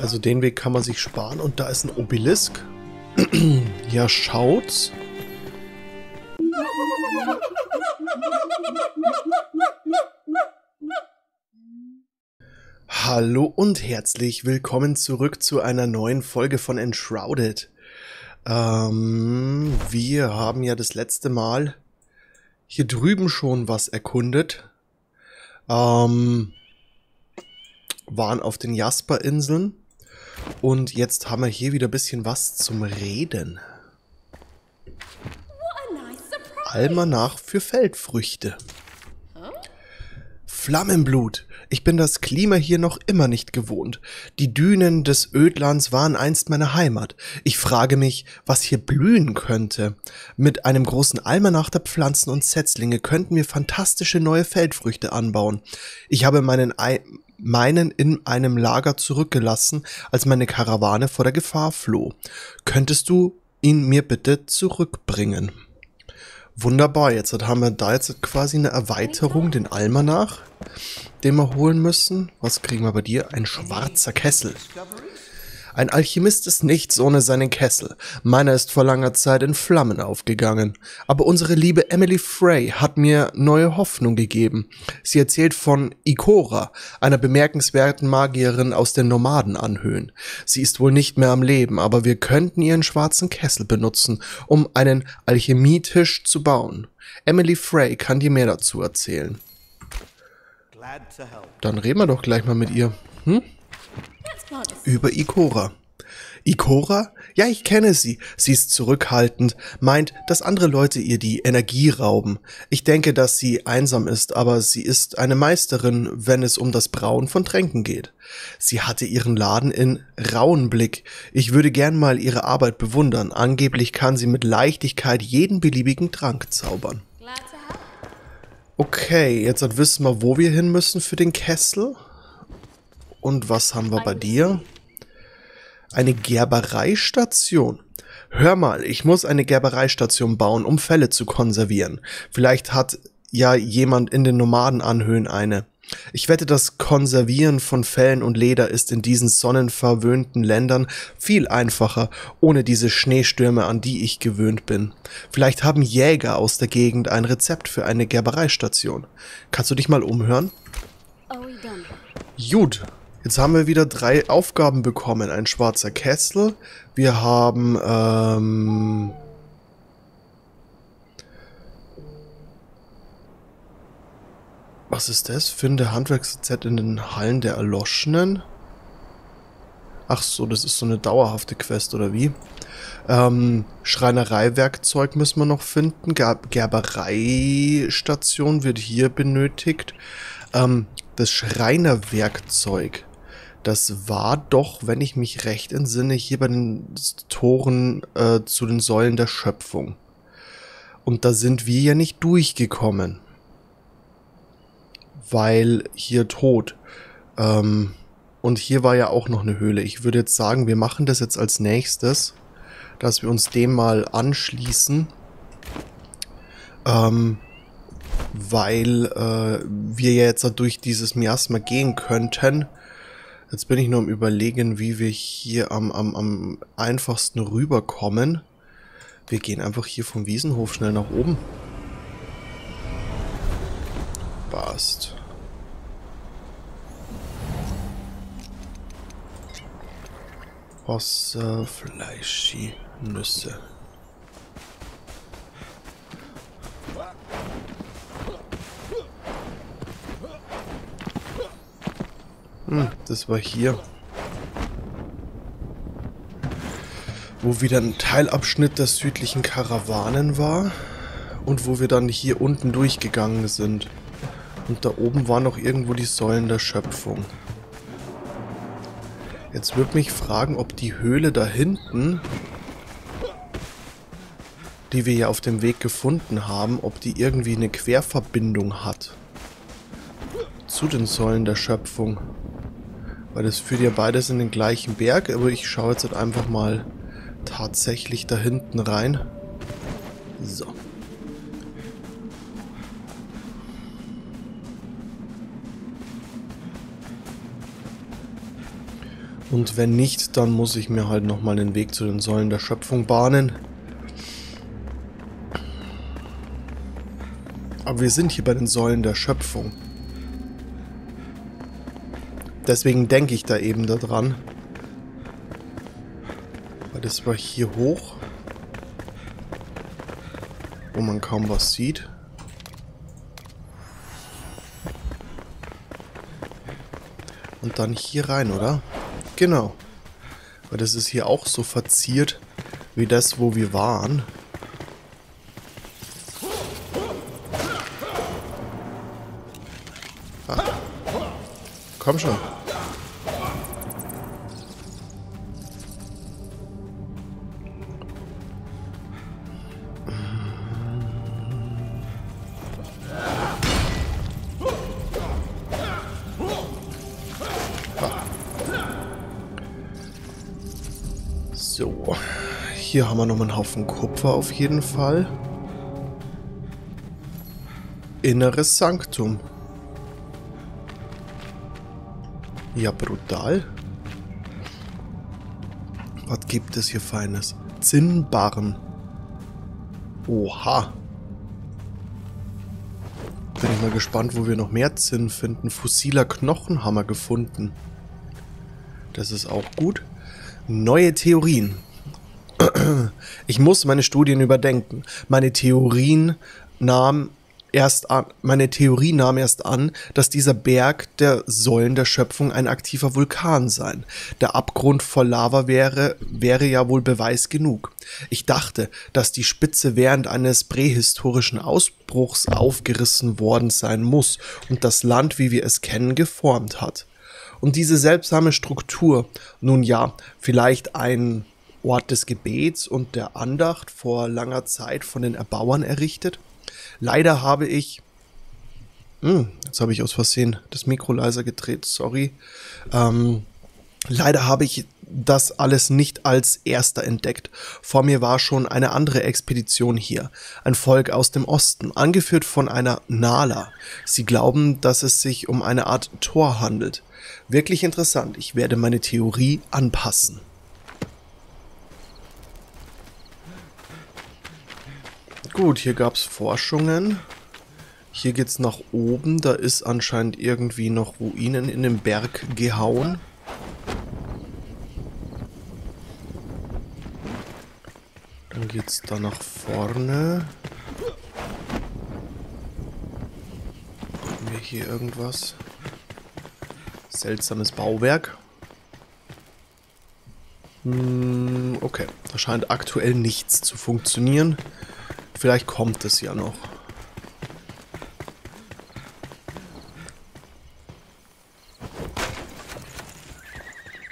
Also den Weg kann man sich sparen. Und da ist ein Obelisk. Ja, schaut's. Hallo und herzlich willkommen zurück zu einer neuen Folge von Enshrouded. Wir haben ja das letzte Mal hier drüben schon was erkundet. Waren auf den Jasper-Inseln. Und jetzt haben wir hier wieder ein bisschen was zum Reden. Almanach für Feldfrüchte. Flammenblut. Ich bin das Klima hier noch immer nicht gewohnt. Die Dünen des Ödlands waren einst meine Heimat. Ich frage mich, was hier blühen könnte. Mit einem großen Almanach der Pflanzen und Setzlinge könnten wir fantastische neue Feldfrüchte anbauen. Ich habe meinen in einem Lager zurückgelassen, als meine Karawane vor der Gefahr floh. Könntest du ihn mir bitte zurückbringen? Wunderbar, jetzt haben wir da jetzt quasi eine Erweiterung, den Almanach, den wir holen müssen. Was kriegen wir bei dir? Ein schwarzer Kessel. Ein Alchemist ist nichts ohne seinen Kessel. Meiner ist vor langer Zeit in Flammen aufgegangen. Aber unsere liebe Emily Frey hat mir neue Hoffnung gegeben. Sie erzählt von Ikora, einer bemerkenswerten Magierin aus den Nomadenanhöhen. Sie ist wohl nicht mehr am Leben, aber wir könnten ihren schwarzen Kessel benutzen, um einen Alchemietisch zu bauen. Emily Frey kann dir mehr dazu erzählen. Dann reden wir doch gleich mal mit ihr. Hm? Über Ikora. Ikora? Ja, ich kenne sie. Sie ist zurückhaltend, meint, dass andere Leute ihr die Energie rauben. Ich denke, dass sie einsam ist, aber sie ist eine Meisterin, wenn es um das Brauen von Tränken geht. Sie hatte ihren Laden in Rauenblick. Ich würde gern mal ihre Arbeit bewundern. Angeblich kann sie mit Leichtigkeit jeden beliebigen Trank zaubern. Okay, jetzt wissen wir, wo wir hin müssen für den Kessel. Und was haben wir bei dir? Eine Gerbereistation. Hör mal, ich muss eine Gerbereistation bauen, um Felle zu konservieren. Vielleicht hat ja jemand in den Nomadenanhöhen eine. Ich wette, das Konservieren von Fellen und Leder ist in diesen sonnenverwöhnten Ländern viel einfacher, ohne diese Schneestürme, an die ich gewöhnt bin. Vielleicht haben Jäger aus der Gegend ein Rezept für eine Gerbereistation. Kannst du dich mal umhören? Gut. Jetzt haben wir wieder 3 Aufgaben bekommen. Ein schwarzer Kessel. Wir haben, was ist das? Finde Handwerksrezept in den Hallen der Erloschenen. Ach so, das ist so eine dauerhafte Quest, oder wie? Schreinereiwerkzeug müssen wir noch finden. Gerbereistation wird hier benötigt. Das Schreinerwerkzeug. Das war doch, wenn ich mich recht entsinne, hier bei den Toren zu den Säulen der Schöpfung. Und da sind wir ja nicht durchgekommen. Weil hier tot. Und hier war ja auch noch eine Höhle. Ich würde jetzt sagen, wir machen das jetzt als nächstes. Dass wir uns dem mal anschließen. Weil wir ja jetzt durch dieses Miasma gehen könnten. Jetzt bin ich nur am Überlegen, wie wir hier am einfachsten rüberkommen. Wir gehen einfach hier vom Wiesenhof schnell nach oben. Passt. Wasser, Fleischi, Nüsse. Das war hier. Wo wieder ein Teilabschnitt der südlichen Karawanen war. Und wo wir dann hier unten durchgegangen sind. Und da oben waren noch irgendwo die Säulen der Schöpfung. Jetzt würde mich fragen, ob die Höhle da hinten, die wir ja auf dem Weg gefunden haben, ob die irgendwie eine Querverbindung hat. Zu den Säulen der Schöpfung. Weil das führt ja beides in den gleichen Berg, aber ich schaue jetzt halt einfach mal tatsächlich da hinten rein. So. Und wenn nicht, dann muss ich mir halt nochmal den Weg zu den Säulen der Schöpfung bahnen. Aber wir sind hier bei den Säulen der Schöpfung. Deswegen denke ich da eben daran. Weil das war hier hoch. Wo man kaum was sieht. Und dann hier rein, oder? Genau. Weil das ist hier auch so verziert, wie das, wo wir waren. Ah. Komm schon. So, hier haben wir noch einen Haufen Kupfer auf jeden Fall. Inneres Sanktum. Ja, brutal. Was gibt es hier Feines? Zinnbarren. Oha. Bin ich mal gespannt, wo wir noch mehr Zinn finden. Fossiler Knochenhammer gefunden. Das ist auch gut. Neue Theorien. Ich muss meine Studien überdenken. Meine Theorie nahm erst an, dass dieser Berg der Säulen der Schöpfung ein aktiver Vulkan sein. Der Abgrund voll Lava wäre ja wohl Beweis genug. Ich dachte, dass die Spitze während eines prähistorischen Ausbruchs aufgerissen worden sein muss und das Land, wie wir es kennen, geformt hat. Und diese seltsame Struktur, nun ja, vielleicht ein Ort des Gebets und der Andacht vor langer Zeit von den Erbauern errichtet. Leider habe ich... jetzt habe ich aus Versehen das Mikro leiser gedreht, sorry. Leider habe ich das alles nicht als erster entdeckt. Vor mir war schon eine andere Expedition hier. Ein Volk aus dem Osten, angeführt von einer Nala. Sie glauben, dass es sich um eine Art Tor handelt. Wirklich interessant. Ich werde meine Theorie anpassen. Gut, hier gab es Forschungen. Hier geht's nach oben. Da ist anscheinend irgendwie noch Ruinen in den Berg gehauen. Dann geht's da nach vorne. Haben wir hier irgendwas? Seltsames Bauwerk. Okay, da scheint aktuell nichts zu funktionieren. Vielleicht kommt es ja noch.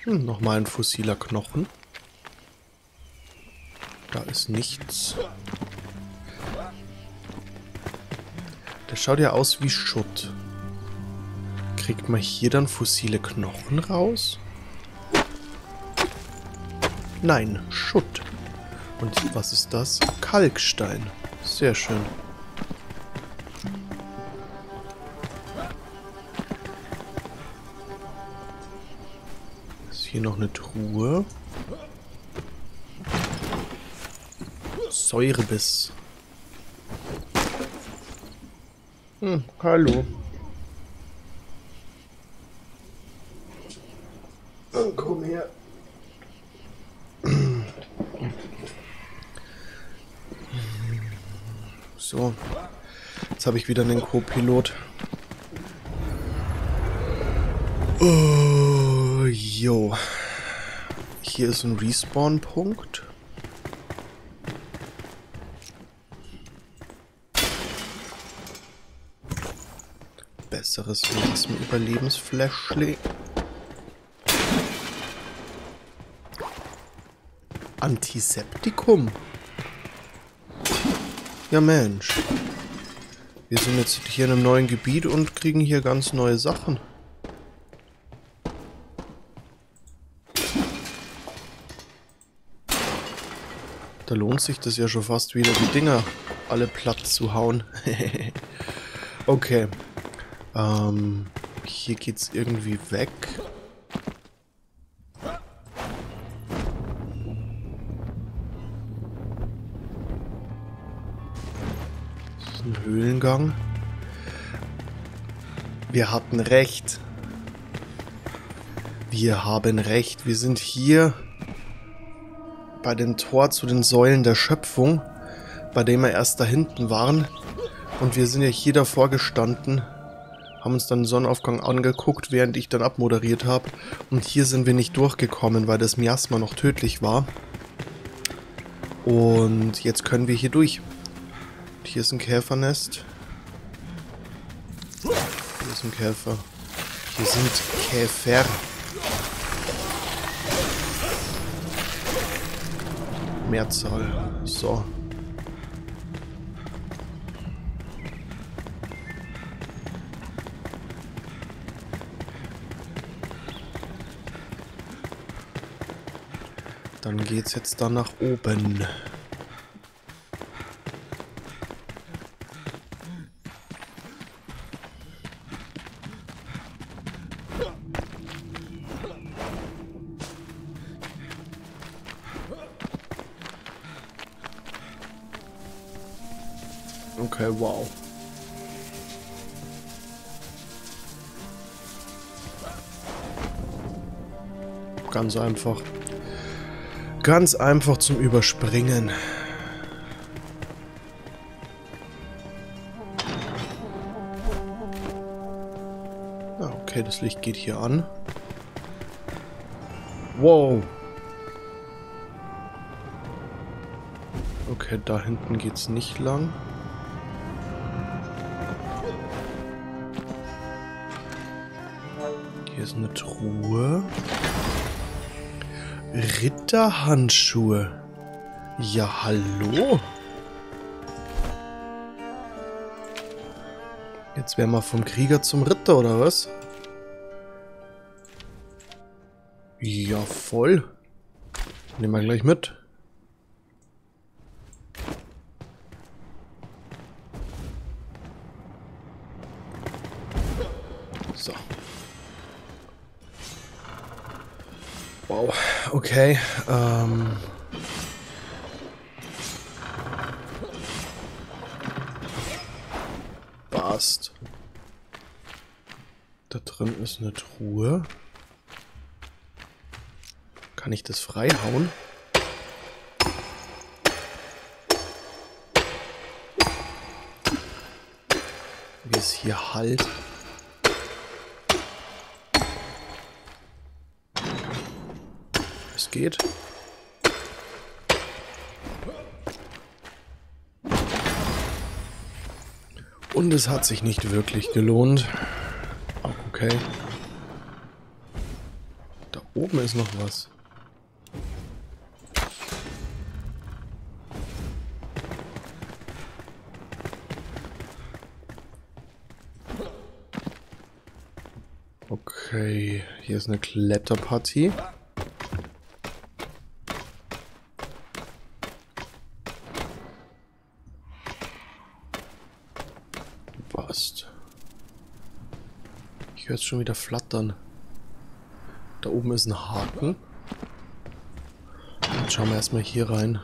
Nochmal ein fossiler Knochen. Da ist nichts. Der schaut ja aus wie Schutt. Kriegt man hier dann fossile Knochen raus? Nein, Schutt. Und was ist das? Kalkstein. Sehr schön. Ist hier noch eine Truhe? Säurebiss. Hallo. Komm her. So. Jetzt habe ich wieder einen Co-Pilot. Oh, jo. Hier ist ein Respawn-Punkt. Besseres als ein Überlebensflash. Antiseptikum. Ja Mensch. Wir sind jetzt hier in einem neuen Gebiet und kriegen hier ganz neue Sachen. Da lohnt sich das ja schon fast wieder, die Dinger alle platt zu hauen. Okay. Hier geht's irgendwie weg. zum Höhlengang. Wir hatten recht. Wir haben recht. Wir sind hier bei dem Tor zu den Säulen der Schöpfung, bei dem wir erst da hinten waren. Und wir sind ja hier davor gestanden, haben uns dann den Sonnenaufgang angeguckt, während ich dann abmoderiert habe. Und hier sind wir nicht durchgekommen, weil das Miasma noch tödlich war. Und jetzt können wir hier durch. Und hier ist ein Käfernest. Hier ist ein Käfer. Hier sind Käfer. Mehrzahl. So. Dann geht's jetzt da nach oben. Okay, wow. Ganz einfach. Ganz einfach zum Überspringen. Okay, das Licht geht hier an. Wow. Okay, da hinten geht's nicht lang. Hier ist eine Truhe. Ritterhandschuhe. Ja, hallo. Jetzt wären wir vom Krieger zum Ritter, oder was? Ja, voll. Nehmen wir gleich mit. So. Wow. Okay, passt. Da drin ist eine Truhe. Kann ich das freihauen? Wie es hier halt. Geht. Und es hat sich nicht wirklich gelohnt. Okay. Da oben ist noch was. Okay, hier ist eine Kletterpartie. Ich höre es schon wieder flattern. Da oben ist ein Haken. Jetzt schauen wir erstmal hier rein.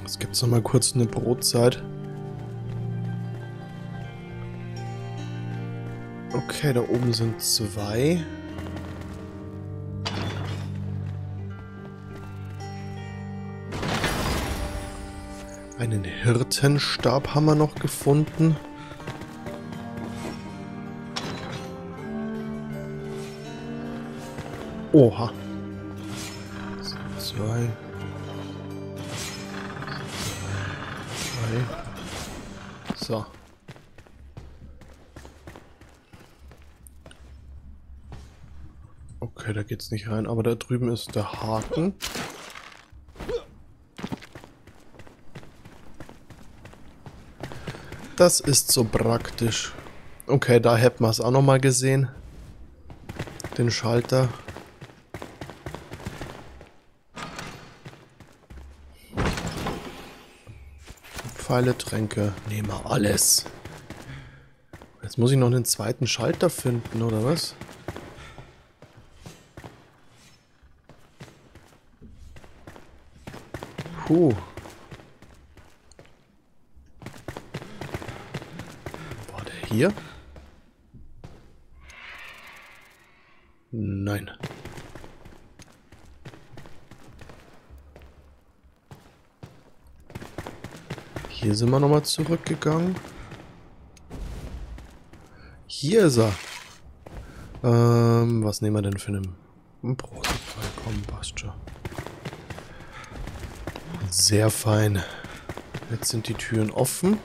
Jetzt gibt es nochmal kurz eine Brotzeit. Okay, da oben sind zwei. Einen Hirtenstab haben wir noch gefunden. Oha. Zwei. Zwei. So. Okay, da geht's nicht rein, aber da drüben ist der Haken. Das ist so praktisch. Okay, da hätten wir es auch nochmal gesehen. Den Schalter. Pfeile, Tränke. Nehmen wir alles. Jetzt muss ich noch einen zweiten Schalter finden, oder was? Puh. War der hier? Nein. Hier sind wir nochmal zurückgegangen. Hier ist er. Was nehmen wir denn für einen Brotfall? Komm, passt schon. Sehr fein. Jetzt sind die Türen offen.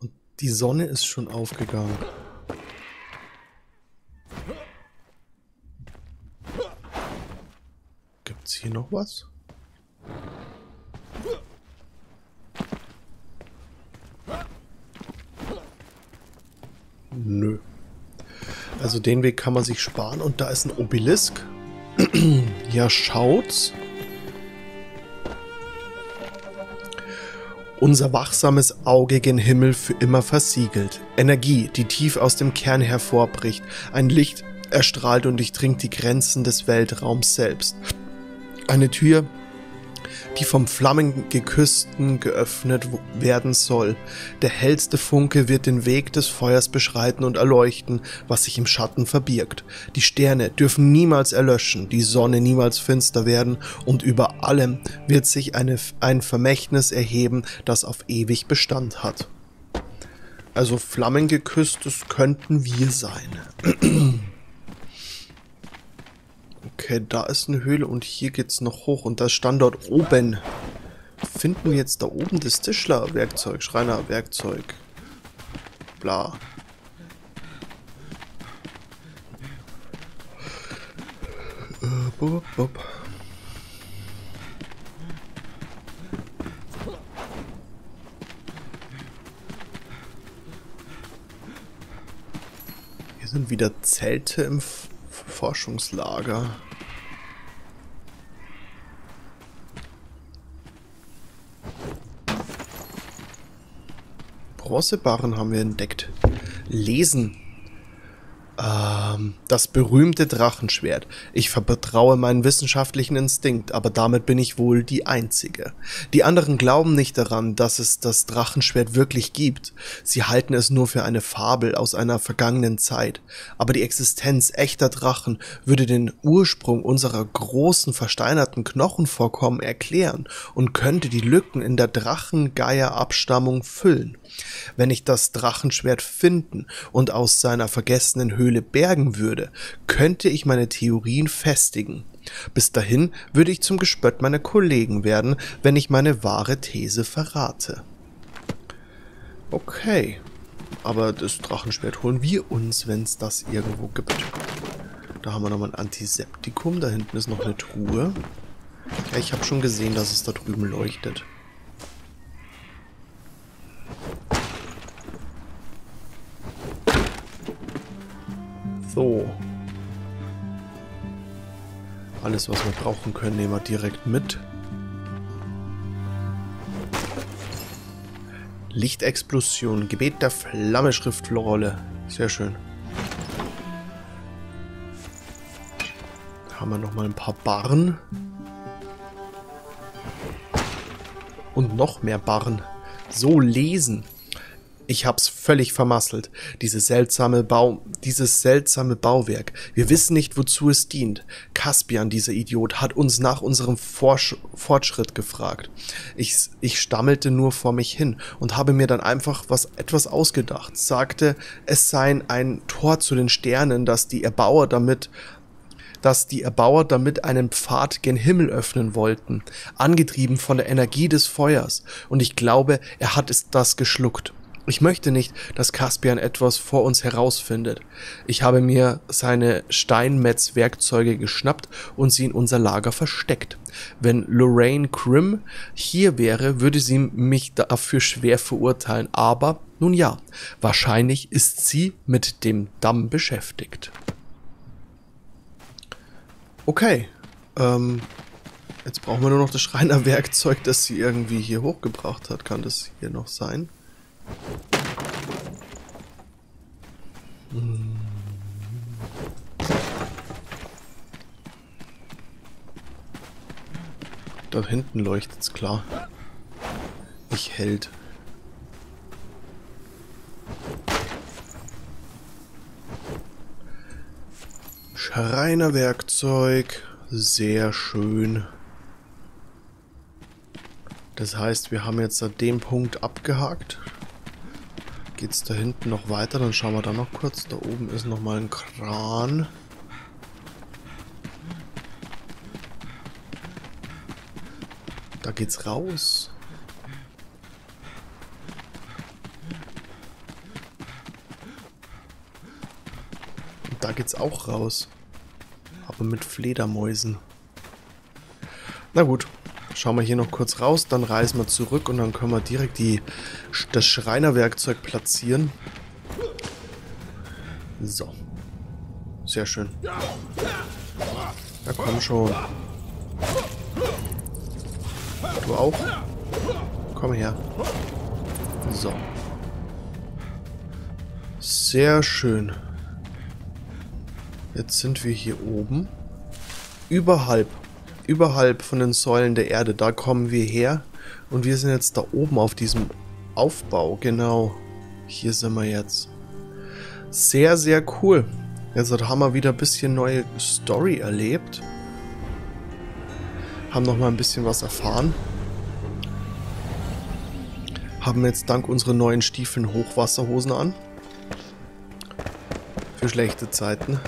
Und die Sonne ist schon aufgegangen. Gibt's hier noch was? Nö. Also den Weg kann man sich sparen. Und da ist ein Obelisk. Ja, schaut's. Unser wachsames Auge gen Himmel für immer versiegelt. Energie, die tief aus dem Kern hervorbricht. Ein Licht erstrahlt und durchdringt die Grenzen des Weltraums selbst. Eine Tür, die vom Flammengeküssten geöffnet werden soll. Der hellste Funke wird den Weg des Feuers beschreiten und erleuchten, was sich im Schatten verbirgt. Die Sterne dürfen niemals erlöschen, die Sonne niemals finster werden und über allem wird sich ein Vermächtnis erheben, das auf ewig Bestand hat. Also Flammengeküsstes könnten wir sein. Okay, da ist eine Höhle und hier geht's noch hoch und das Standort oben. Finden wir jetzt da oben das Tischlerwerkzeug, Schreinerwerkzeug. Bla. Bop, bop. Hier sind wieder Zelte im Forschungslager. Bronzebarren haben wir entdeckt. Lesen. Das berühmte Drachenschwert. Ich vertraue meinen wissenschaftlichen Instinkt, aber damit bin ich wohl die Einzige. Die anderen glauben nicht daran, dass es das Drachenschwert wirklich gibt. Sie halten es nur für eine Fabel aus einer vergangenen Zeit. Aber die Existenz echter Drachen würde den Ursprung unserer großen versteinerten Knochenvorkommen erklären und könnte die Lücken in der Drachengeierabstammung füllen. Wenn ich das Drachenschwert finden und aus seiner vergessenen Höhle bergen würde, könnte ich meine Theorien festigen. Bis dahin würde ich zum Gespött meiner Kollegen werden, wenn ich meine wahre These verrate. Okay, aber das Drachenschwert holen wir uns, wenn es das irgendwo gibt. Da haben wir nochmal ein Antiseptikum, da hinten ist noch eine Truhe. Ja, ich habe schon gesehen, dass es da drüben leuchtet. So. Alles, was wir brauchen können, nehmen wir direkt mit. Lichtexplosion, Gebet der Flamme, Schriftflorolle. Sehr schön. Da haben wir nochmal ein paar Barren. Und noch mehr Barren. So, lesen. Ich hab's völlig vermasselt, dieses seltsame Bauwerk. Wir wissen nicht, wozu es dient. Kaspian, dieser Idiot, hat uns nach unserem Fortschritt gefragt. Ich stammelte nur vor mich hin und habe mir dann einfach etwas ausgedacht. Sagte, es sei ein Tor zu den Sternen, dass die Erbauer damit einen Pfad gen Himmel öffnen wollten, angetrieben von der Energie des Feuers. Und ich glaube, er hat das geschluckt. Ich möchte nicht, dass Kaspian etwas vor uns herausfindet. Ich habe mir seine Steinmetzwerkzeuge geschnappt und sie in unser Lager versteckt. Wenn Lorraine Grimm hier wäre, würde sie mich dafür schwer verurteilen. Aber, nun ja, wahrscheinlich ist sie mit dem Damm beschäftigt. Okay, jetzt brauchen wir nur noch das Schreinerwerkzeug, das sie irgendwie hier hochgebracht hat. Kann das hier noch sein? Da hinten leuchtet's klar. Nicht hält. Schreinerwerkzeug. Sehr schön. Das heißt, wir haben jetzt an dem Punkt abgehakt. Geht's da hinten noch weiter? Dann schauen wir da noch kurz. Da oben ist nochmal ein Kran. Da geht's raus. Und da geht's auch raus. Aber mit Fledermäusen. Na gut. Schauen wir hier noch kurz raus, dann reisen wir zurück und dann können wir direkt das Schreinerwerkzeug platzieren. So. Sehr schön. Na komm schon. Du auch? Komm her. So. Sehr schön. Jetzt sind wir hier oben. Überhalb von den Säulen der Erde, da kommen wir her und wir sind jetzt da oben auf diesem Aufbau, genau, hier sind wir jetzt. Sehr, sehr cool. Jetzt haben wir wieder ein bisschen neue Story erlebt, haben nochmal ein bisschen was erfahren, haben jetzt dank unseren neuen Stiefeln Hochwasserhosen an, für schlechte Zeiten.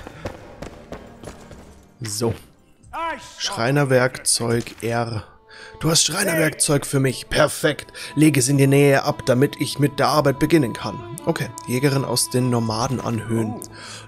So. Schreinerwerkzeug R. Du hast Schreinerwerkzeug für mich. Perfekt. Lege es in die Nähe ab, damit ich mit der Arbeit beginnen kann. Okay. Jägerin aus den Nomadenanhöhen.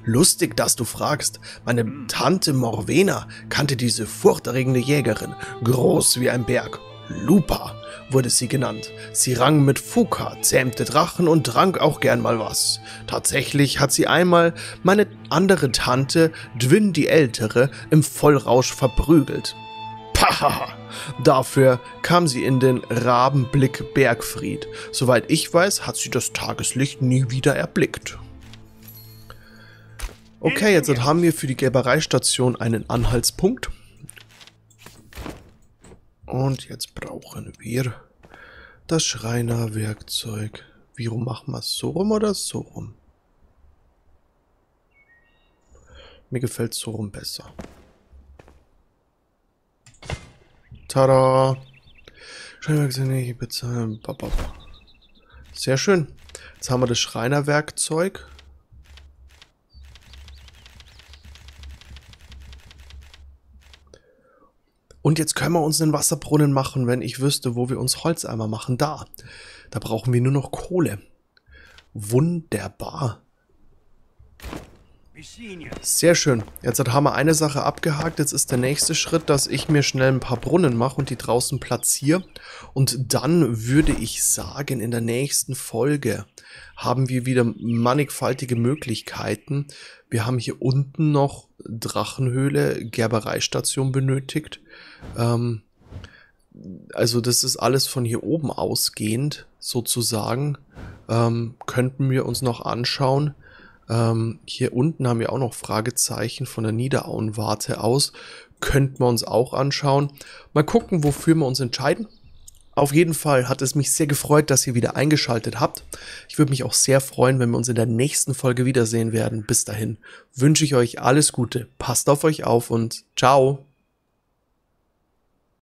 Lustig, dass du fragst. Meine Tante Morwena kannte diese furchterregende Jägerin. Groß wie ein Berg. Lupa wurde sie genannt. Sie rang mit Fuka, zähmte Drachen und trank auch gern mal was. Tatsächlich hat sie einmal meine andere Tante, Dwin die Ältere, im Vollrausch verprügelt. Pahaha! Dafür kam sie in den Rabenblick Bergfried. Soweit ich weiß, hat sie das Tageslicht nie wieder erblickt. Okay, jetzt haben wir für die Gräbereistation einen Anhaltspunkt. Und jetzt brauchen wir das Schreinerwerkzeug. Wie rum machen wir es? So rum oder so rum? Mir gefällt so rum besser. Tada! Schreinerwerkzeug nicht bezahlen. Sehr schön. Jetzt haben wir das Schreinerwerkzeug. Und jetzt können wir uns einen Wasserbrunnen machen, wenn ich wüsste, wo wir uns Holzeimer machen. Da. Da brauchen wir nur noch Kohle. Wunderbar. Sehr schön. Jetzt haben wir eine Sache abgehakt. Jetzt ist der nächste Schritt, dass ich mir schnell ein paar Brunnen mache und die draußen platziere. Und dann würde ich sagen, in der nächsten Folge haben wir wieder mannigfaltige Möglichkeiten. Wir haben hier unten noch Drachenhöhle, Gerbereistation benötigt. Also das ist alles von hier oben ausgehend, sozusagen. Könnten wir uns noch anschauen. Hier unten haben wir auch noch Fragezeichen von der Niederauenwarte aus. Könnten wir uns auch anschauen. Mal gucken, wofür wir uns entscheiden. Auf jeden Fall hat es mich sehr gefreut, dass ihr wieder eingeschaltet habt. Ich würde mich auch sehr freuen, wenn wir uns in der nächsten Folge wiedersehen werden. Bis dahin wünsche ich euch alles Gute. Passt auf euch auf und ciao.